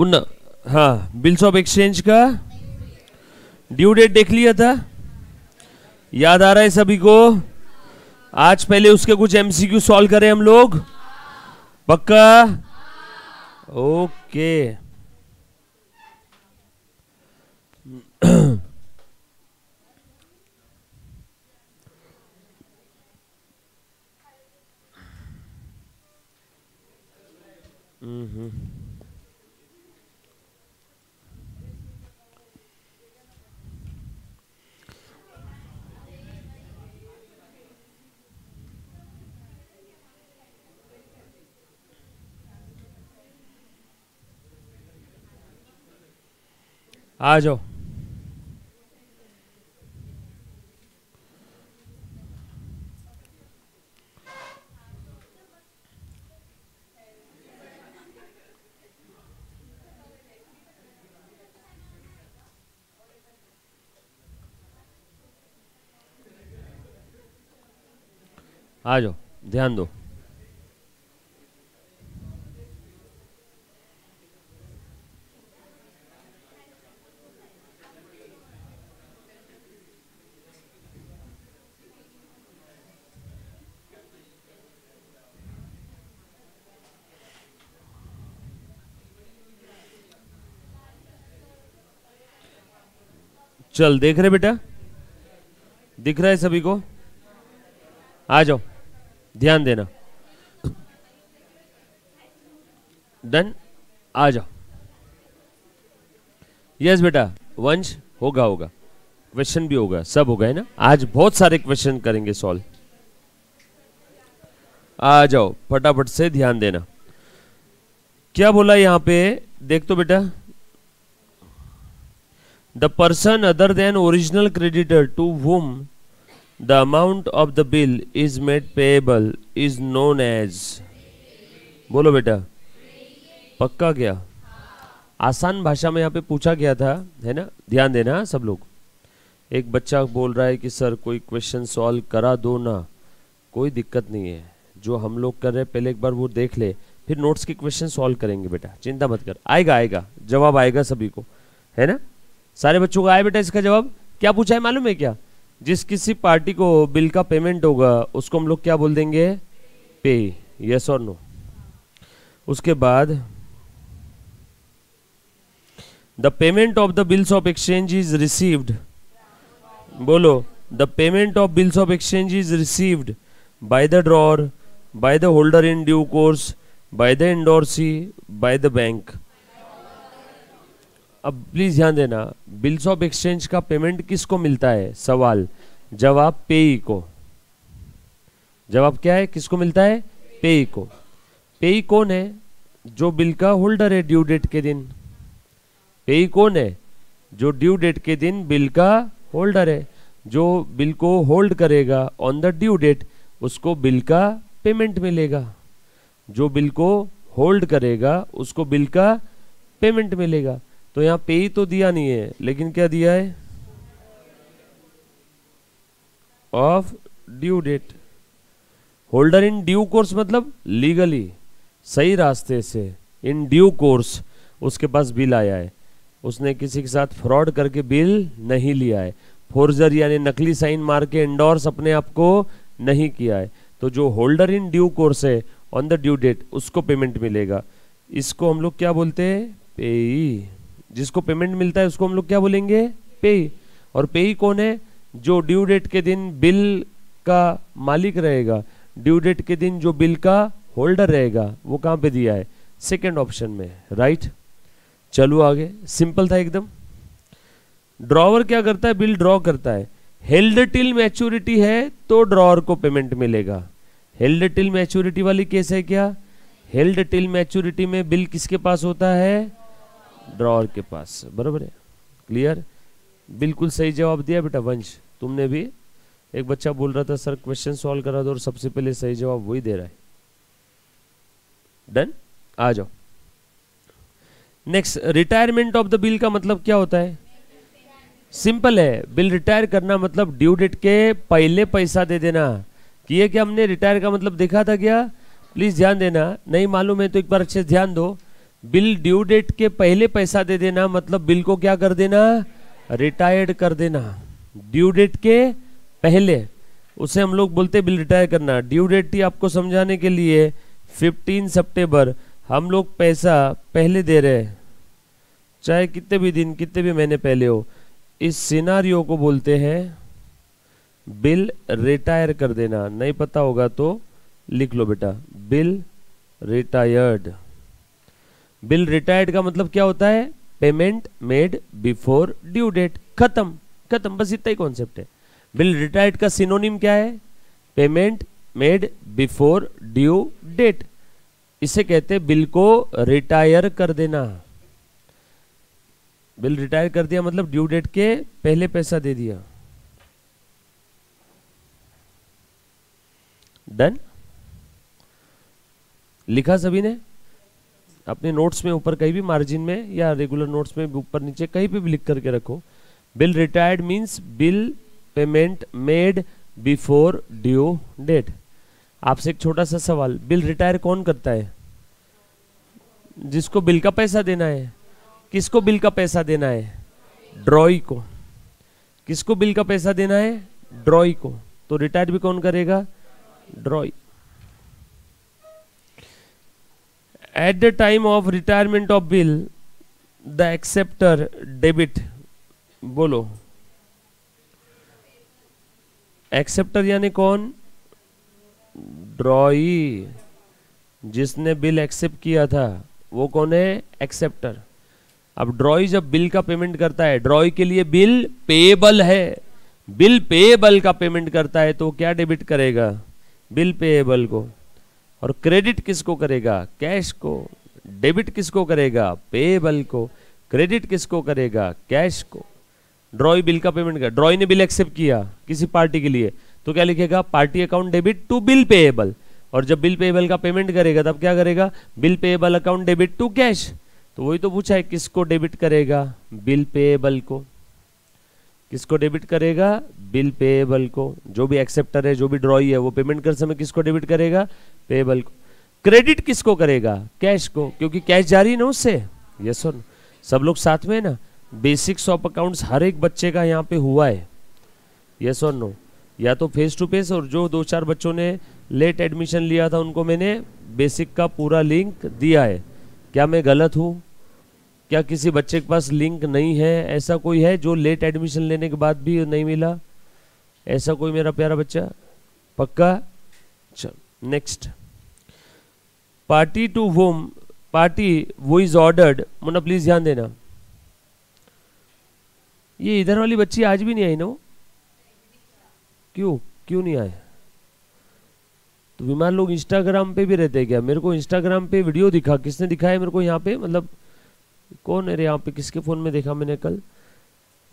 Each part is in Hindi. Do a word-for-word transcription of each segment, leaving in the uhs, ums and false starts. उन हाँ बिल्स ऑफ एक्सचेंज का ड्यू डेट देख लिया था, याद आ रहा है सभी को? आज पहले उसके कुछ एमसीक्यू सॉल्व करें हम लोग, पक्का? ओके हम्म आ जाओ। आ जाओ, ध्यान दो। चल, देख रहे बेटा, दिख रहा है सभी को? आ जाओ, ध्यान देना। डन, आ जाओ। यस बेटा, वंश होगा होगा क्वेश्चन भी होगा, सब होगा, है ना? आज बहुत सारे क्वेश्चन करेंगे सॉल्व। आ जाओ, फटाफट से ध्यान देना। क्या बोला यहां पे, देख तो बेटा। The person other than original creditor to whom the amount of the bill is made payable is known as, बोलो बेटा, पक्का? क्या आसान भाषा में यहाँ पे पूछा गया था, है ना? ध्यान देना सब लोग। एक बच्चा बोल रहा है कि सर कोई क्वेश्चन सॉल्व करा दो ना। कोई दिक्कत नहीं है, जो हम लोग कर रहे हैं पहले एक बार वो देख ले, फिर नोट्स के क्वेश्चन सॉल्व करेंगे बेटा, चिंता मत कर। आएगा आएगा जवाब, आएगा सभी को, है ना? सारे बच्चों को आए बेटा इसका जवाब। क्या पूछा है मालूम है क्या? जिस किसी पार्टी को बिल का पेमेंट होगा उसको हम लोग क्या बोल देंगे? पे। यस और नो? उसके बाद the payment of the bills of exchange is received, बोलो, the payment of bills of exchange is received by the drawer, by the holder in due course, by the endorsee, by the bank. अब प्लीज ध्यान देना, बिल्स ऑफ एक्सचेंज का पेमेंट किसको मिलता है? सवाल। जवाब पेई को। जवाब क्या है? किसको मिलता है? पेई को। पेई कौन है? जो बिल का होल्डर है ड्यू डेट के दिन। पेई कौन है? जो ड्यू डेट के दिन बिल का होल्डर है, जो बिल को होल्ड करेगा ऑन द ड्यू डेट उसको बिल का पेमेंट मिलेगा। जो बिल को होल्ड करेगा उसको बिल का पेमेंट मिलेगा। तो यहाँ पे ही तो दिया नहीं है, लेकिन क्या दिया है? Of due date. Holder in due course मतलब लीगली, सही रास्ते से, इन ड्यू कोर्स उसके पास बिल आया है, उसने किसी के साथ फ्रॉड करके बिल नहीं लिया है, फोर्जर यानी नकली साइन मार के एंडोर्स अपने आप को नहीं किया है। तो जो होल्डर इन ड्यू कोर्स है ऑन द ड्यू डेट उसको पेमेंट मिलेगा। इसको हम लोग क्या बोलते हैं? पेई। जिसको पेमेंट मिलता है उसको हम लोग क्या बोलेंगे? पेई। और पेई कौन है? जो ड्यू डेट के दिन बिल का मालिक रहेगा, ड्यू डेट के दिन जो बिल का होल्डर रहेगा। वो कहाँ पे दिया है? सेकंड ऑप्शन में, राइट। चलो आगे, सिंपल था एकदम। ड्रॉवर क्या करता है? बिल ड्रॉ करता है। हेल्ड टिल मैच्योरिटी है तो ड्रॉवर को पेमेंट मिलेगा। हेल्ड टिल मैच्योरिटी वाली केस है क्या? हेल्ड टिल मैच्योरिटी में बिल किसके पास होता है? ड्रॉअर के पास, बराबर है? क्लियर, बिल्कुल सही जवाब दिया बेटा वंश तुमने भी। एक बच्चा बोल रहा था सर क्वेश्चन सॉल्व करा दो, और सबसे पहले सही जवाब वही दे रहा है। डन, आ जाओ। Next, retirement of the bill का मतलब क्या होता है? सिंपल है, बिल रिटायर करना मतलब ड्यू डेट के पहले पैसा दे देना। कि ये क्या हमने रिटायर का मतलब देखा था क्या? प्लीज ध्यान देना, नहीं मालूम है तो एक बार अच्छे से ध्यान दो। बिल ड्यू डेट के पहले पैसा दे देना, मतलब बिल को क्या कर देना, रिटायर्ड कर देना। ड्यू डेट के पहले उसे हम लोग बोलते बिल रिटायर करना। ड्यू डेट ही आपको समझाने के लिए पंद्रह सितंबर हम लोग पैसा पहले दे रहे हैं, चाहे कितने भी दिन कितने भी महीने पहले हो। इस सिनारियो को बोलते हैं बिल रिटायर कर देना। नहीं पता होगा तो लिख लो बेटा, बिल रिटायर्ड। बिल रिटायर्ड का मतलब क्या होता है, payment made before due date. खत्म खत्म, बस इतना ही कॉन्सेप्ट है। बिल रिटायर्ड का सिनोनिम क्या है, payment made before due date. इसे कहते हैं बिल को रिटायर कर देना। बिल रिटायर कर दिया मतलब ड्यू डेट के पहले पैसा दे दिया। डन, लिखा सभी ने अपने नोट्स में, ऊपर कहीं भी मार्जिन में या रेगुलर नोट्स में ऊपर नीचे कहीं पे भी लिख करके रखो। Bill retired means bill payment made before due date. आपसे एक छोटा सा सवाल, बिल रिटायर कौन करता है? जिसको बिल का पैसा देना है। किसको बिल का पैसा देना है? ड्रॉई को। किसको बिल का पैसा देना है? ड्रॉई को। तो रिटायर भी कौन करेगा? Drawee. At the time of retirement of bill the acceptor debit. बोलो एक्सेप्टर यानी कौन? ड्रॉई, जिसने बिल एक्सेप्ट किया था वो कौन है? एक्सेप्टर। अब ड्रॉई जब बिल का पेमेंट करता है, ड्रॉई के लिए बिल पेएबल है, बिल पेएबल का पेमेंट करता है तो क्या डेबिट करेगा? बिल पेएबल को। और क्रेडिट किसको करेगा? कैश को। डेबिट किसको करेगा? पेएबल को। क्रेडिट किसको करेगा? कैश को। ड्रॉई बिल का पेमेंट कर, ड्रॉई ने बिल एक्सेप्ट किया किसी पार्टी के लिए तो क्या लिखेगा? Party account debit to bill payable. और जब बिल पेएबल का पेमेंट करेगा तब क्या करेगा? Bill payable account debit to cash. तो वही तो पूछा है, किसको डेबिट करेगा? बिल पेएबल को। किसको डेबिट करेगा? बिल पेएबल को। जो भी एक्सेप्टर है, जो भी ड्रॉई है, वो पेमेंट करते समय किसको डेबिट करेगा? पेएबल को। क्रेडिट किसको करेगा? कैश को, क्योंकि कैश जारी है ना उससे। यस और नो, सब लोग साथ में है ना। बेसिक्स ऑफ अकाउंट्स हर एक बच्चे का यहाँ पे हुआ है। यस और नो, या तो फेस टू फेस, और जो दो चार बच्चों ने लेट एडमिशन लिया था उनको मैंने बेसिक का पूरा लिंक दिया है। क्या मैं गलत हूँ? क्या किसी बच्चे के पास लिंक नहीं है? ऐसा कोई है जो लेट एडमिशन लेने के बाद भी नहीं मिला? ऐसा कोई मेरा प्यारा बच्चा? पक्का? चलो next, party to whom party who is ordered. मुन्ना प्लीज ध्यान देना, ये इधर वाली बच्ची आज भी नहीं आई ना। वो क्यों क्यों नहीं आए? तो बीमार लोग इंस्टाग्राम पे भी रहते हैं क्या? मेरे को इंस्टाग्राम पे वीडियो दिखा, किसने दिखाया मेरे को यहाँ पे? मतलब कौन है रे यहाँ पे? किसके फोन में देखा मैंने कल?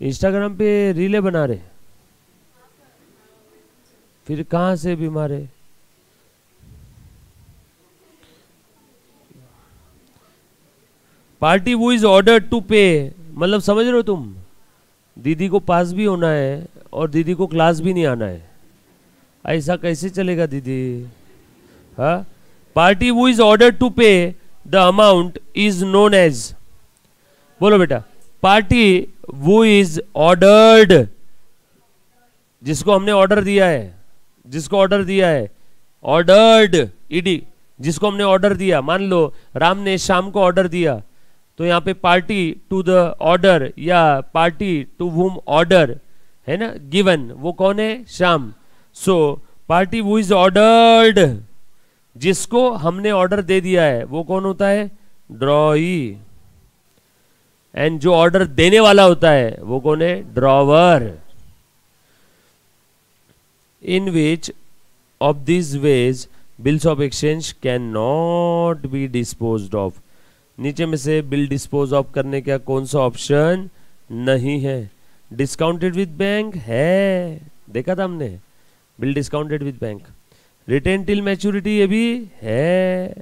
इंस्टाग्राम पे रीले बना रहे, फिर कहाँ से बीमार है? Party who is ordered to पे, मतलब समझ रहे हो तुम? दीदी को पास भी होना है और दीदी को क्लास भी नहीं आना है, ऐसा कैसे चलेगा दीदी? हाँ, party who is ordered to pay the amount is known as. बोलो बेटा, पार्टी वो इज ऑर्डर्ड, जिसको हमने ऑर्डर दिया है, जिसको ऑर्डर दिया है, ऑर्डर्ड ईडी, जिसको हमने ऑर्डर दिया। मान लो राम ने शाम को ऑर्डर दिया तो यहाँ पे पार्टी टू द ऑर्डर या पार्टी टू हुम ऑर्डर है ना गिवन, वो कौन है? शाम। So party who is ordered, जिसको हमने ऑर्डर दे दिया है, वो कौन होता है? ड्रॉई। एंड जो ऑर्डर देने वाला होता है वो कौन है? Drawer. In which of this ways bills of exchange can not be dispose of. नीचे में से बिल डिस्पोज ऑफ करने का कौन सा ऑप्शन नहीं है? डिस्काउंटेड विद बैंक है, देखा था हमने, bill discounted with bank. Retain till maturity ये भी है,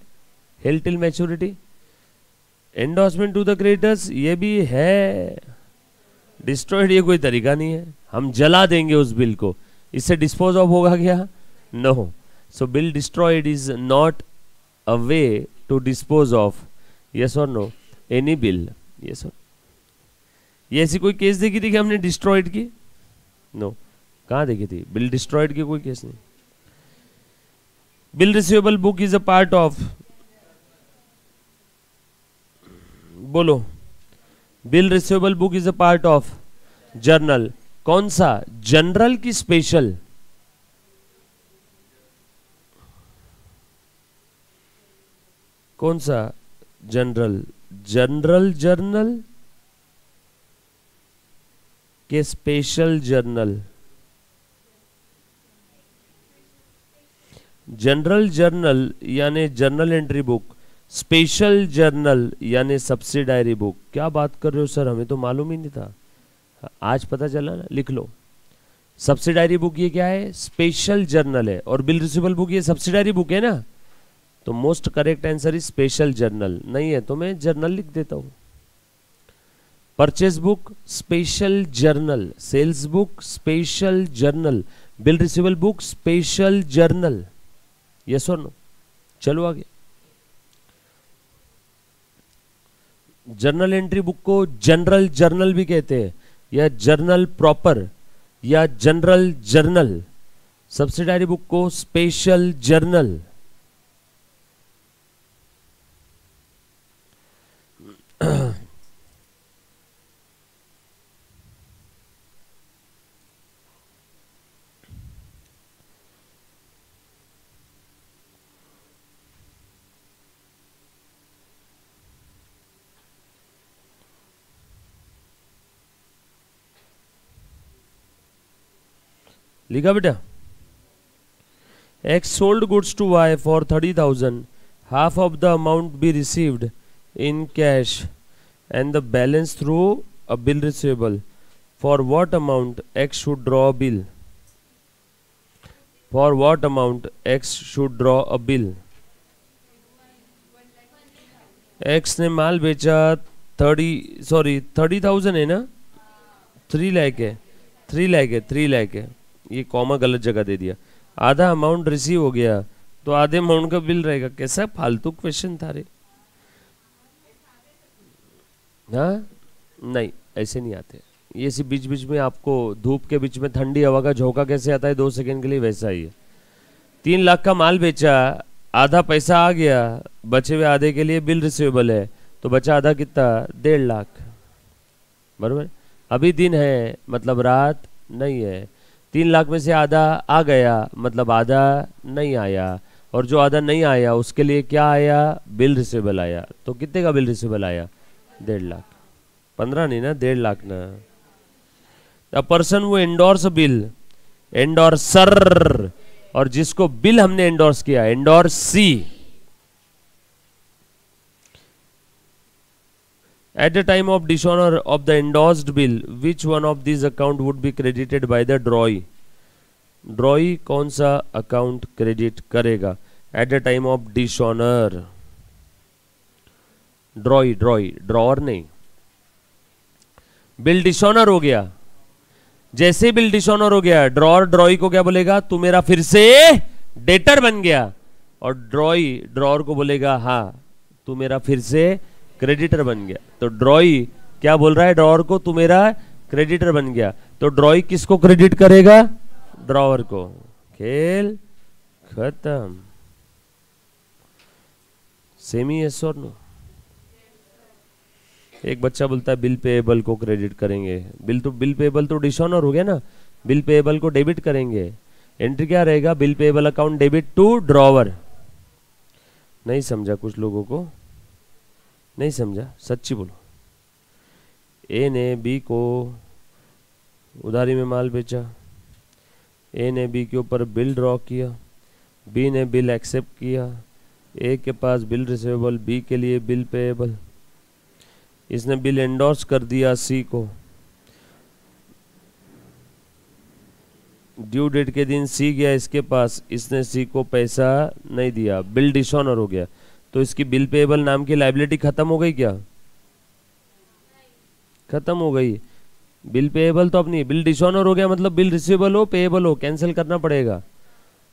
held till maturity. Endorsement to the creditors ये भी है। डिस्ट्रॉयड ये कोई तरीका नहीं है, हम जला देंगे उस बिल को, इससे डिस्पोज ऑफ होगा क्या? No no. So bill destroyed is not a way to dispose off. Yes और नो, एनी बिल, यस और ये ऐसी कोई केस देखी थी कि हमने डिस्ट्रॉयड की? नो, कहाँ देखी थी? बिल डिस्ट्रॉयड की कोई केस नहीं. Bill receivable book is a part of, बोलो, bill receivable book is a part of journal. कौन सा? जनरल की स्पेशल? कौन सा जनरल? जनरल जर्नल के स्पेशल जर्नल? जनरल जर्नल यानी journal entry book, special journal यानी सब्सिडायरी बुक. क्या बात कर रहे हो सर, हमें तो मालूम ही नहीं था, आज पता चला ना. लिख लो, सब्सिडायरी बुक ये क्या है? स्पेशल जर्नल है. और बिल रिसीवेबल बुक ये सब्सिडायरी बुक है ना, तो most correct answer is special journal. नहीं है तो मैं जर्नल लिख देता हूँ. Purchase book special journal, sales book special journal, bill receivable book special journal. Yes और नो. चलो आगे. जर्नल एंट्री बुक को जनरल जर्नल भी कहते हैं, या जर्नल प्रॉपर, या जनरल जर्नल. सब्सिडायरी बुक को स्पेशल जर्नल. लिखा बेटा. X sold goods to Y for thirty thousand. Half of the amount be received in cash, and the balance through a bill receivable. For what amount X should draw a bill? For what amount X should draw a bill? X ने माल बेचा थर्टी सॉरी थर्टी थाउजेंड है ना, थ्री लाख है, थ्री लाख है, थ्री लाख है. ये कॉमा गलत जगह दे दिया. आधा अमाउंट रिसीव हो गया तो आधे अमाउंट का बिल रहेगा. कैसा फालतू क्वेश्चन था रे. हाँ नहीं, ऐसे नहीं आते. ये सिर्फ बीच बीच में आपको धूप के बीच में ठंडी हवा का झोंका कैसे आता है दो सेकंड के लिए, वैसा ही है. तीन लाख का माल बेचा, आधा पैसा आ गया, बचे हुए आधे के लिए बिल रिसीवेबल है, तो बचा आधा कितना? डेढ़ लाख. बराबर. अभी दिन है मतलब रात नहीं है. तीन लाख में से आधा आ गया मतलब आधा नहीं आया, और जो आधा नहीं आया उसके लिए क्या आया? बिल रिसीवेबल आया. तो कितने का बिल रिसीवेबल आया? डेढ़ लाख. पंद्रह नहीं ना, डेढ़ लाख ना. द पर्सन वो एंडोर्स बिल, एंडोर्सर, और जिसको बिल हमने एंडोर्स किया, endorsee. At the time of dishonor of the endorsed bill, which one of these account would be credited by the drawee? Drawee कौन सा account credit करेगा? At the time of dishonor, drawee, drawee, drawer नहीं. Bill dishonor हो गया. जैसे bill dishonor हो गया, drawer drawee को क्या बोलेगा? तू मेरा फिर से debtor बन गया. और drawee drawer को बोलेगा हाँ तू मेरा फिर से क्रेडिटर बन गया. तो ड्रॉई क्या बोल रहा है? ड्रॉअर को, तू मेरा क्रेडिटर बन गया. तो ड्रॉई किसको क्रेडिट करेगा? ड्रॉअर को. खेल खत्म. सेमी है सर नो. एक बच्चा बोलता है बिल पेएबल को क्रेडिट करेंगे. बिल तो बिल पेएबल तो डिसऑनर हो गया ना, बिल पेएबल को डेबिट करेंगे. एंट्री क्या रहेगा? Bill payable account debit to drawer. नहीं समझा कुछ लोगों को, नहीं समझा, सच्ची बोलो. ए ने बी को उधारी में माल बेचा, ए ने बी के ऊपर बिल ड्रॉ किया, बी ने बिल एक्सेप्ट किया, ए के पास बिल रिसीवेबल, बी के लिए बिल पेएबल. इसने बिल एंडोर्स कर दिया सी को. ड्यू डेट के दिन सी गया इसके पास, इसने सी को पैसा नहीं दिया, बिल डिसऑनर हो गया. तो इसकी बिल पेएबल नाम की लाइबिलिटी खत्म हो गई क्या? खत्म हो गई. बिल पेएबल तो अब नहीं, बिल डिसऑनर हो गया मतलब बिल रिसीवेबल हो पेएबल हो कैंसिल करना पड़ेगा.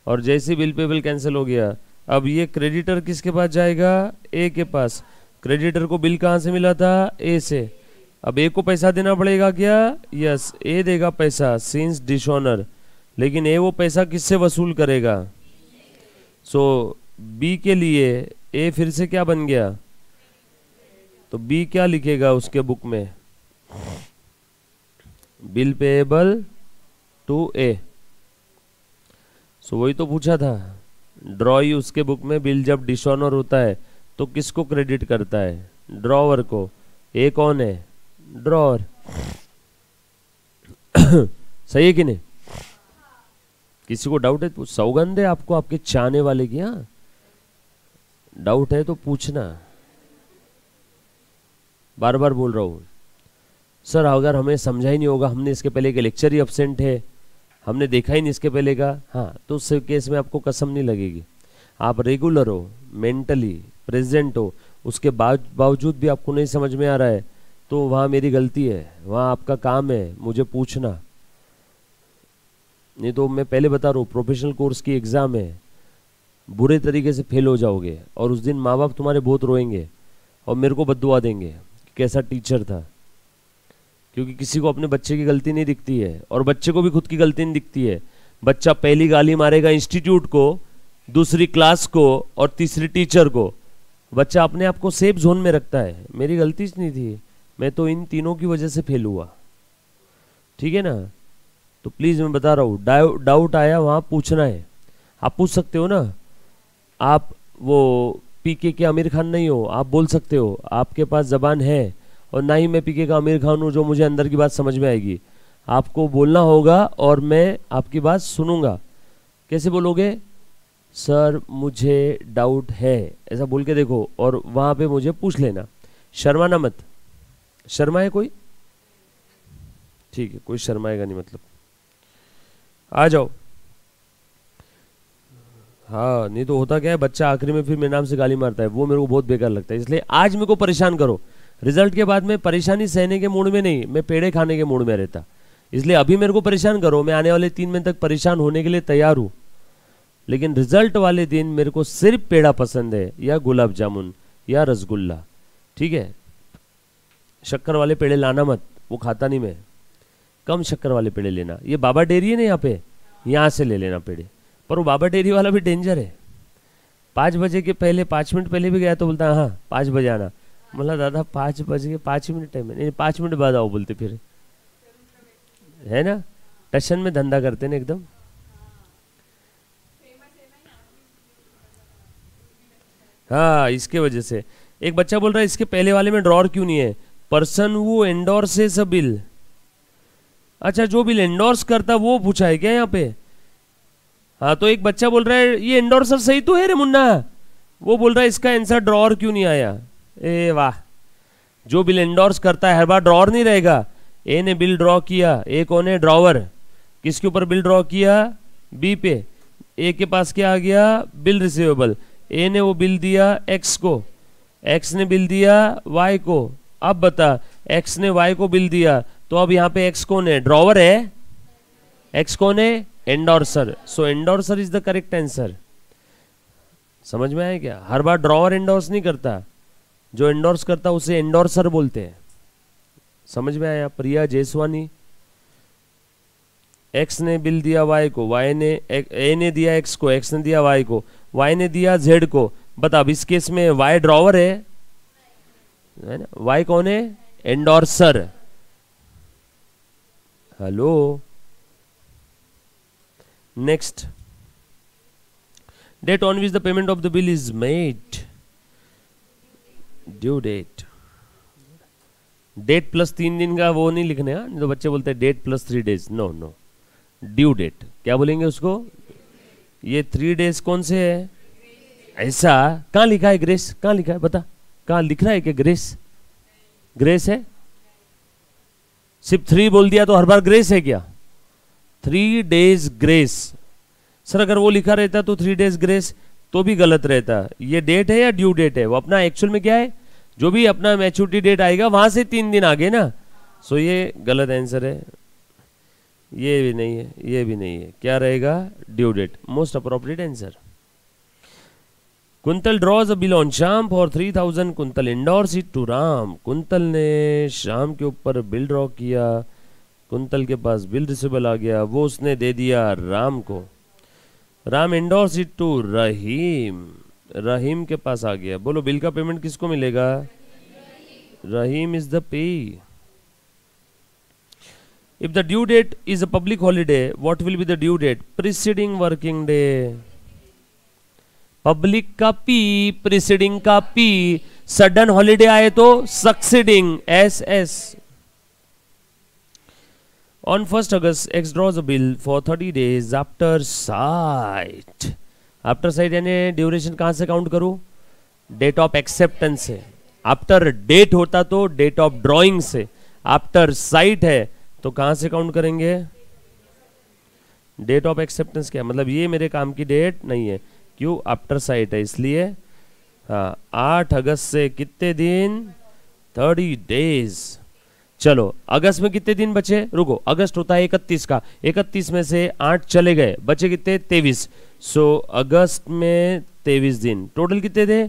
और जैसे बिल पेएबल कैंसिल हो गया, अब ये क्रेडिटर किसके पास जाएगा? ए के पास. क्रेडिटर को बिल कहाँ से मिला था? ए से। अब ए को पैसा देना पड़ेगा क्या? यस, ए देगा पैसा सिंस डिसऑनर, लेकिन ए वो पैसा किससे वसूल करेगा? सो बी के लिए ए फिर से क्या बन गया? तो बी क्या लिखेगा उसके बुक में? Bill payable to A. So वही तो पूछा था, ड्रॉई उसके बुक में बिल जब डिसऑनर होता है तो किसको क्रेडिट करता है? ड्रॉवर को। ए कौन है? ड्रॉवर। सही है कि नहीं? किसी को डाउट है तो सौगंध है आपको, आपके चाहने वाले की। हाँ, डाउट है तो पूछना, बार बार बोल रहा हूँ। सर अगर हमें समझा ही नहीं होगा, हमने इसके पहले के लेक्चर ही एब्सेंट है, हमने देखा ही नहीं इसके पहले का, हाँ, तो उस केस में आपको कसम नहीं लगेगी। आप रेगुलर हो, मेंटली प्रेजेंट हो, उसके बावजूद भी आपको नहीं समझ में आ रहा है तो वहाँ मेरी गलती है, वहाँ आपका काम है मुझे पूछना। नहीं तो मैं पहले बता रहा हूँ, प्रोफेशनल कोर्स की एग्ज़ाम है, बुरे तरीके से फेल हो जाओगे और उस दिन माँ बाप तुम्हारे बहुत रोएंगे और मेरे को बददुआ देंगे कि कैसा टीचर था, क्योंकि किसी को अपने बच्चे की गलती नहीं दिखती है और बच्चे को भी खुद की गलती नहीं दिखती है। बच्चा पहली गाली मारेगा इंस्टीट्यूट को, दूसरी क्लास को और तीसरी टीचर को। बच्चा अपने आप को सेफ जोन में रखता है, मेरी गलती नहीं थी, मैं तो इन तीनों की वजह से फेल हुआ। ठीक है ना? तो प्लीज़ मैं बता रहा हूँ, डाउ, डाउट आया वहाँ पूछना है। आप पूछ सकते हो ना, आप वो पीके के आमिर खान नहीं हो, आप बोल सकते हो, आपके पास ज़बान है, और ना ही मैं पीके का आमिर खान हूँ जो मुझे अंदर की बात समझ में आएगी। आपको बोलना होगा और मैं आपकी बात सुनूंगा। कैसे बोलोगे? सर मुझे डाउट है, ऐसा बोल के देखो और वहाँ पे मुझे पूछ लेना, शर्माना मत। शर्मा है कोई? ठीक है, कोई शर्माएगा नहीं, मतलब आ जाओ। हाँ, नहीं तो होता क्या है, बच्चा आखिरी में फिर मेरे नाम से गाली मारता है, वो मेरे को बहुत बेकार लगता है। इसलिए आज मेरे को परेशान करो, रिजल्ट के बाद मैं परेशानी सहने के मूड में नहीं, मैं पेड़े खाने के मूड में रहता। इसलिए अभी मेरे को परेशान करो, मैं आने वाले तीन महीने तक परेशान होने के लिए तैयार हूँ, लेकिन रिजल्ट वाले दिन मेरे को सिर्फ पेड़ा पसंद है या गुलाब जामुन या रसगुल्ला। ठीक है, शक्कर वाले पेड़े लाना मत, वो खाता नहीं मैं। कम शक्कर वाले पेड़े लेना। ये बाबा डेरी है ना यहाँ पे, यहाँ से ले लेना पेड़े। पर वो बाबा डेरी वाला भी डेंजर है, पाँच बजे के पहले, पाँच मिनट पहले भी गया तो बोलता हाँ पाँच बजे आना। मतलब दादा पाँच बजे के पाँच मिनट है, मैंने पाँच मिनट बाद आओ बोलते। फिर है ना टशन में धंधा करते ना एकदम। हाँ, इसके वजह से एक बच्चा बोल रहा है इसके पहले वाले में ड्रॉअर क्यों नहीं है? पर्सन वो एंडोर्सेस अ बिल। अच्छा, जो बिल एंडोर्स करता वो पूछा है क्या यहाँ पे? हाँ, तो एक बच्चा बोल रहा है ये एंडोर्सर सही तो है रे मुन्ना, वो बोल रहा है इसका आंसर ड्रॉअर क्यों नहीं आया? ए वाह, जो बिल एंडोर्स करता है हर बार ड्रॉअर नहीं रहेगा। ए ने बिल ड्रॉ किया, ए कौन है? ड्रॉवर। किसके ऊपर बिल ड्रॉ किया? बी पे। ए के पास क्या आ गया? Bill receivable. ए ने वो बिल दिया एक्स को, एक्स ने बिल दिया वाई को। अब बता, एक्स ने वाई को बिल दिया तो अब यहाँ पे एक्स कौन है? ड्रॉवर है। एक्स कौन है? Endorser. So endorser is the correct answer. समझ में आया क्या? हर बार ड्रॉवर एंडोर्स नहीं करता, जो एंडोर्स करता उसे एंडोर्सर बोलते हैं। समझ में आया? प्रिया जयसवानी, एक्स ने बिल दिया वाई को, वाई ने ए ने दिया एक्स को, एक्स ने दिया वाई को, वाई ने दिया जेड को। बता अब इस केस में वाई ड्रॉवर है, है ना? वाई कौन है? Endorser. Hello, next, date on which the payment of the bill is made, due date. Date plus तीन दिन का वो नहीं लिखने, नहीं तो बच्चे बोलते हैं date plus three days, no no, due date. क्या बोलेंगे उसको? ये थ्री डेज कौन से है? ऐसा कहाँ लिखा है ग्रेस? कहाँ लिखा है? बता, कहाँ लिख रहा है कि ग्रेस? ग्रेस है? सिर्फ थ्री बोल दिया तो हर बार ग्रेस है क्या? Three days grace. सर अगर वो लिखा रहता तो थ्री डेज ग्रेस तो भी गलत रहता। ये डेट है या ड्यू डेट है? वो अपना एक्चुअल में क्या है, जो भी अपना मैच्योरिटी डेट आएगा वहां से तीन दिन आगे ना। सो ये गलत आंसर है, ये भी नहीं है, ये भी नहीं है। क्या रहेगा? Due date, most appropriate answer. Kuntal draws a bill on शाम for three thousand Kuntal endorse it to Ram. Kuntal ने शाम के ऊपर बिल ड्रॉ किया, कुंतल के पास बिल रिसिबल आ गया, वो उसने दे दिया राम को। Ram endorse it to Rahim, Rahim के पास आ गया। बोलो बिल का पेमेंट किसको मिलेगा? रहीम इज द पे। If the due date is a public holiday what will be the due date? Preceding working day. Public का पी, प्रीसीडिंग का पी, सडन हॉलीडे आए तो succeeding S S. On first August X draws a bill for thirty days after sight. After sight यानी ड्यूरेशन कहां से काउंट करूं? डेट ऑफ एक्सेप्टेंस से। आफ्टर डेट होता तो डेट ऑफ ड्रॉइंग से, आफ्टर साइट है तो कहां से काउंट करेंगे? Date of acceptance. क्या मतलब? ये मेरे काम की डेट नहीं है, क्यों? आफ्टर साइट है इसलिए। हाँ, आठ अगस्त से कितने दिन? Thirty days. चलो अगस्त में कितने दिन बचे? रुको, अगस्त होता है इकतीस का, इकतीस में से आठ चले गए, बचे कितने? तेईस। सो अगस्त में तेईस दिन, टोटल कितने थे?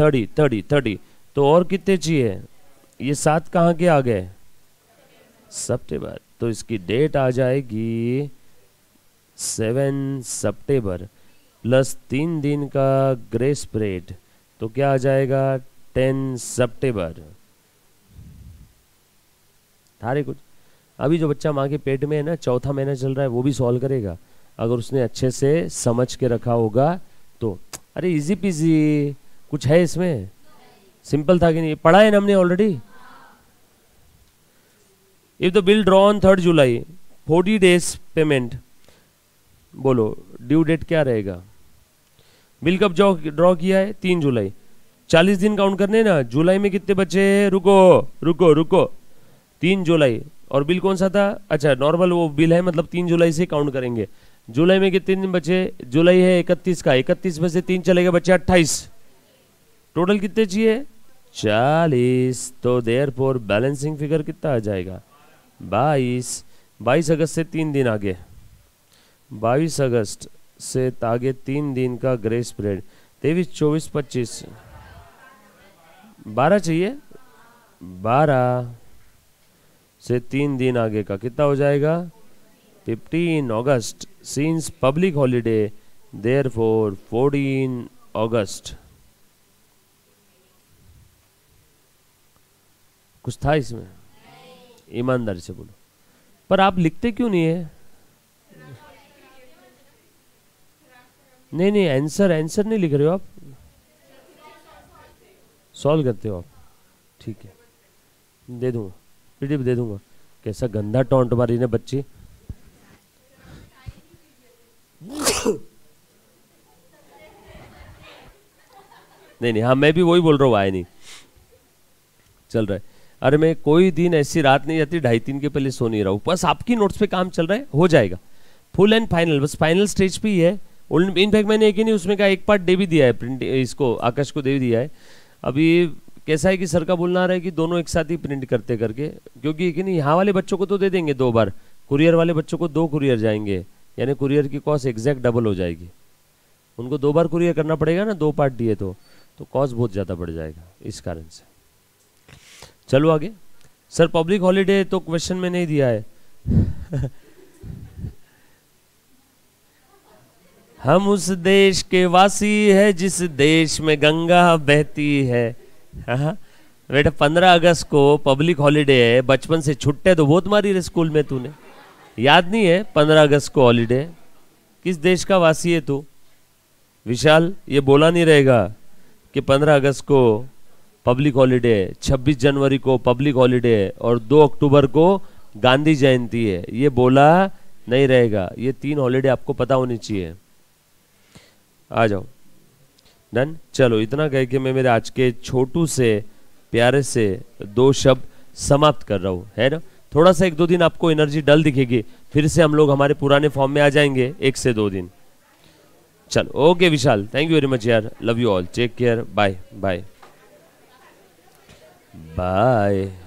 Thirty thirty thirty. तो और कितने चाहिए? ये सात कहाँ के आ गए? सितंबर। तो इसकी डेट आ जाएगी सेवन सितंबर प्लस तीन दिन का ग्रेस पीरियड, तो क्या आ जाएगा? टेन सितंबर। थारे कुछ अभी जो बच्चा माँ के पेट में है ना, चौथा महीना चल रहा है, वो भी सॉल्व करेगा अगर उसने अच्छे से समझ के रखा होगा तो। अरे इजी पीजी, कुछ है इसमें? सिंपल था कि नहीं? पढ़ा है ना हमने already. If the bill drawn third July forty days payment. बोलो ड्यू डेट क्या रहेगा? बिल कब ड्रॉ किया है? तीन जुलाई। चालीस दिन काउंट करने ना, जुलाई में कितने बचे? रुको रुको रुको, तीन जुलाई। और बिल कौन सा था? अच्छा नॉर्मल वो बिल है, मतलब तीन जुलाई से काउंट करेंगे। जुलाई में कितने दिन बचे? जुलाई है इकतीस का, इकतीस में से तीन चले गए, बचे अट्ठाईस। टोटल कितने चाहिए? चालीस। तो देयरफॉर बैलेंसिंग फिगर कितना आ जाएगा? बाईस। बाईस अगस्त से तीन दिन आगे, बाईस अगस्त से आगे तीन दिन का ग्रेस पीरियड, तेईस चौबीस पच्चीस, बारह चाहिए, बारह से तीन दिन आगे का कितना हो जाएगा? Fifteen August. Since public holiday therefore fourteen August. कुछ था इसमें? ईमानदारी से बोलो। पर आप लिखते क्यों नहीं है? नहीं नहीं, आंसर आंसर नहीं लिख रहे हो आप, सॉल्व करते हो आप। ठीक है, दे दूंगा पीडीएफ दे दूंगा। कैसा गंदा टॉन्ट मारी ने बच्ची। नहीं नहीं, हाँ मैं भी वही बोल रहा हूँ, आए नहीं चल रहा है। अरे मैं कोई दिन ऐसी रात नहीं जाती ढाई तीन के पहले सो नहीं रहा हूँ, बस आपकी नोट्स पे काम चल रहा है, हो जाएगा फुल एंड फाइनल, बस फाइनल स्टेज पे ही है। इनफैक्ट मैंने एक ही नहीं, उसमें का एक पार्ट दे भी दिया है, प्रिंट इसको आकाश को दे दिया है। अभी कैसा है कि सर का बोलना आ रहा है कि दोनों एक साथ ही प्रिंट करते करके, क्योंकि कि नहीं यहाँ वाले बच्चों को तो दे देंगे दो बार, कुरियर वाले बच्चों को दो कुरियर जाएंगे, यानी कुरियर की कॉस्ट एग्जैक्ट डबल हो जाएगी। उनको दो बार कुरियर करना पड़ेगा ना, दो पार्ट दिए तो तो कॉस्ट बहुत ज़्यादा बढ़ जाएगा इस कारण से। चलो आगे। सर पब्लिक हॉलीडे तो क्वेश्चन में नहीं दिया है। हम उस देश के वासी है जिस देश में गंगा बहती है। हाँ बेटा, पंद्रह अगस्त को पब्लिक हॉलीडे है, बचपन से छुट्टे तो बहुत मारी रे स्कूल में, तूने याद नहीं है? पंद्रह अगस्त को हॉलीडे, किस देश का वासी है तू? विशाल ये बोला नहीं रहेगा कि पंद्रह अगस्त को पब्लिक हॉलीडे है, छब्बीस जनवरी को पब्लिक हॉलीडे है और दो अक्टूबर को गांधी जयंती है, ये बोला नहीं रहेगा। ये तीन हॉलीडे आपको पता होनी चाहिए। आ जाओ डन। चलो इतना कह के मैं मेरे आज के छोटू से प्यारे से दो शब्द समाप्त कर रहा हूँ, है ना? थोड़ा सा एक दो दिन आपको एनर्जी डल दिखेगी, फिर से हम लोग हमारे पुराने फॉर्म में आ जाएंगे एक से दो दिन। चलो okay Vishal, thank you very much यार, love you all, take care, bye bye bye.